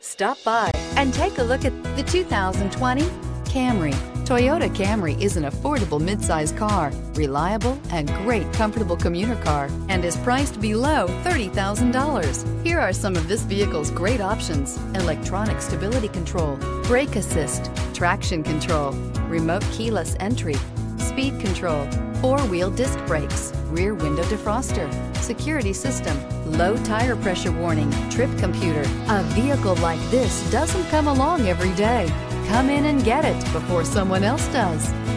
Stop by and take a look at the 2020 Camry. Toyota Camry is an affordable midsize car, reliable and great comfortable commuter car, and is priced below $30,000. Here are some of this vehicle's great options: electronic stability control, brake assist, traction control, remote keyless entry, speed control, four-wheel disc brakes, rear window defroster, security system, low tire pressure warning, trip computer. A vehicle like this doesn't come along every day. Come in and get it before someone else does.